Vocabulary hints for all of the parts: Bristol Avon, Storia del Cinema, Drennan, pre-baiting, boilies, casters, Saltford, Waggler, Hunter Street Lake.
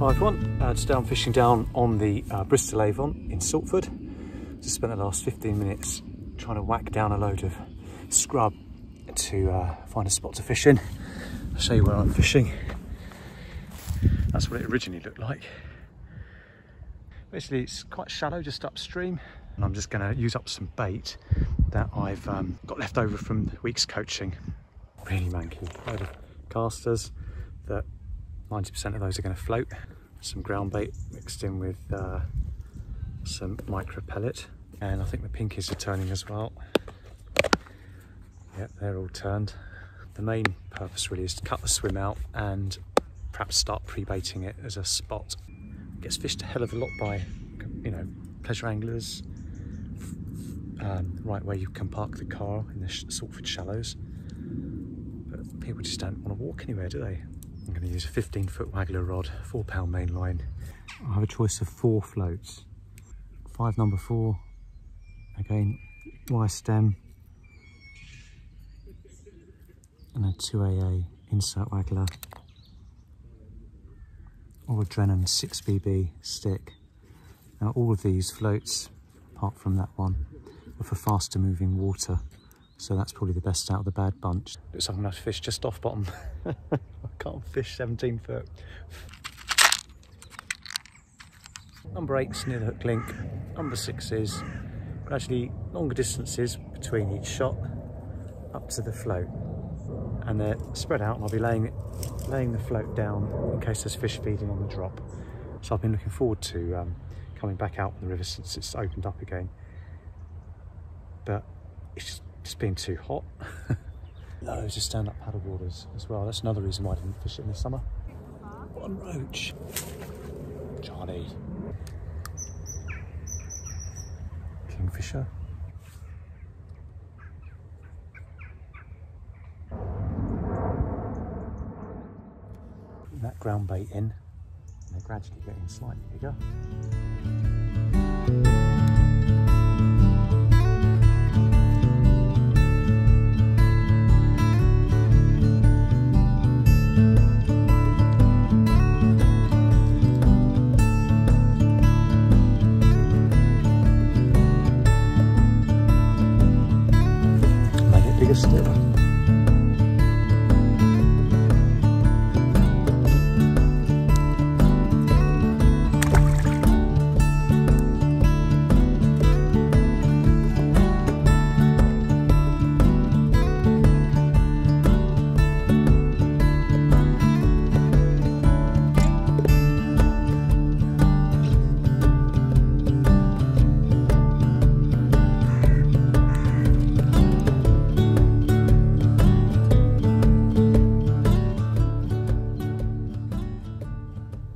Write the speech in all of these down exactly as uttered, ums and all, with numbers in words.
Hi everyone, uh, today I'm fishing down on the uh, Bristol Avon in Saltford. Just spent the last fifteen minutes trying to whack down a load of scrub to uh, find a spot to fish in. I'll show you where I'm fishing. That's what it originally looked like. Basically it's quite shallow just upstream, and I'm just going to use up some bait that I've um, got left over from the week's coaching. Really manky, a load of casters that ninety percent of those are going to float. Some ground bait mixed in with uh, some micro pellet. And I think the pinkies are turning as well. Yep, they're all turned. The main purpose really is to cut the swim out and perhaps start pre-baiting it as a spot. It gets fished a hell of a lot by, you know, pleasure anglers, um, right where you can park the car in the Saltford Shallows. But people just don't want to walk anywhere, do they? I'm going to use a fifteen foot Waggler rod, four pound main line. I have a choice of four floats. Five number four, again, wire stem, and a two A A insert Waggler, or a Drennan six B B stick. Now all of these floats, apart from that one, are for faster moving water. So that's probably the best out of the bad bunch. Looks like I'm going to have to fish just off bottom. I can't fish seventeen foot. Number eight's near the hook link. Number six is gradually longer distances between each shot up to the float. And they're spread out, and I'll be laying, laying the float down in case there's fish feeding on the drop. So I've been looking forward to um, coming back out on the river since it's opened up again. But it's just It's been too hot. Loads of stand-up paddle boarders as well. That's another reason why I didn't fish it in the summer. One roach. Johnny. Kingfisher. Putting that ground bait in, and they're gradually getting slightly bigger.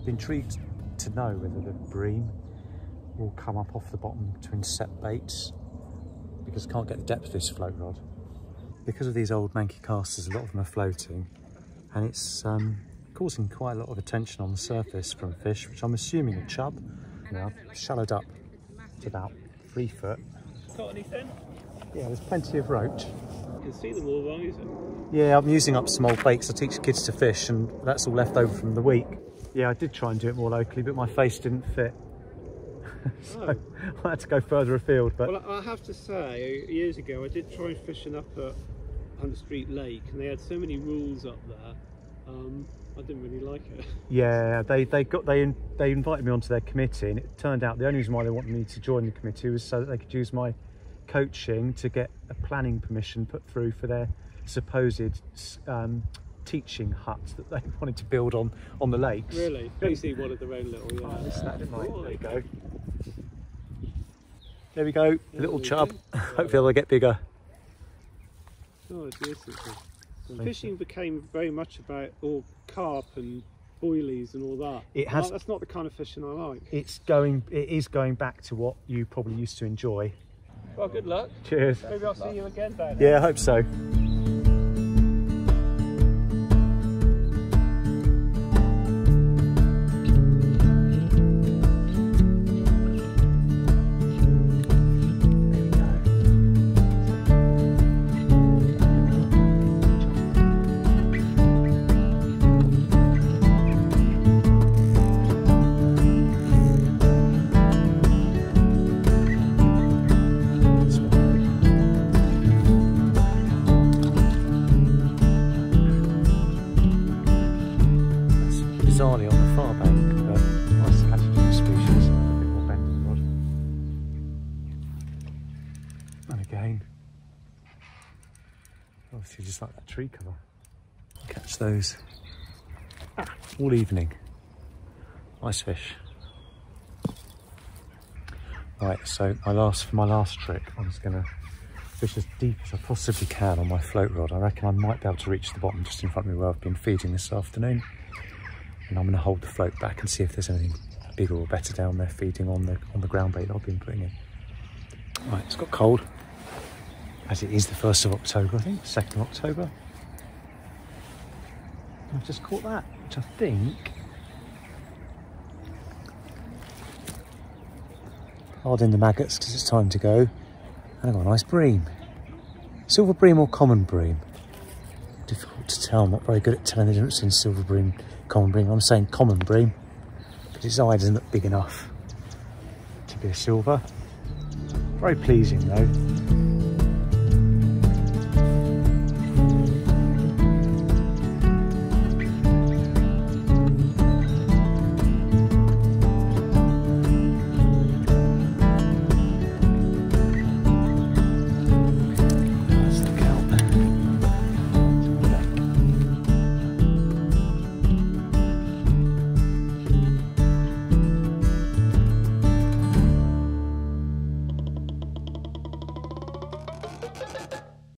Intrigued to know whether the bream will come up off the bottom to incept baits, because I can't get the depth of this float rod. Because of these old manky casters, a lot of them are floating, and it's um, causing quite a lot of attention on the surface from fish, which I'm assuming are chub. Now I've shallowed up to about three foot. Got anything? Yeah, there's plenty of roach. You can see them all wrong, is it? Yeah, I'm using up some old baits. I teach kids to fish, and that's all left over from the week. Yeah, I did try and do it more locally, but my face didn't fit. So oh. I had to go further afield. But well, I have to say, years ago, I did try fishing up at Hunter Street Lake, and they had so many rules up there. Um, I didn't really like it. Yeah, they they got they they invited me onto their committee, and it turned out the only reason why they wanted me to join the committee was so that they could use my coaching to get a planning permission put through for their supposed Um, teaching hut that they wanted to build on on the lakes. Really? You see one of their own little, yeah. Oh, yeah. That might. There we go. There we go, yeah, a little chub. Right. Hopefully they'll get bigger. Oh, dear. Fishing became very much about all carp and boilies and all that. It has. That's not the kind of fishing I like. It's going. It is going back to what you probably used to enjoy. Well, good luck. Cheers. Maybe I'll see you again down there. Yeah, I hope so. far back, but nice attitude of species, a bit more bent and rod. And again, obviously just like that tree cover. Catch those all evening. Nice fish. Right, so my last, for my last trick, I'm just going to fish as deep as I possibly can on my float rod. I reckon I might be able to reach the bottom just in front of me where I've been feeding this afternoon. And I'm going to hold the float back and see if there's anything bigger or better down there feeding on the on the ground bait that I've been putting in. Right, it's got cold, as it is the first of October, I think, second of October. And I've just caught that, which I think... Harden the maggots because it's time to go. And I've got a nice bream. Silver bream or common bream? Difficult to tell, I'm not very good at telling the difference between silver bream and common bream. I'm saying common bream, because its eye doesn't look big enough to be a silver. Very pleasing though.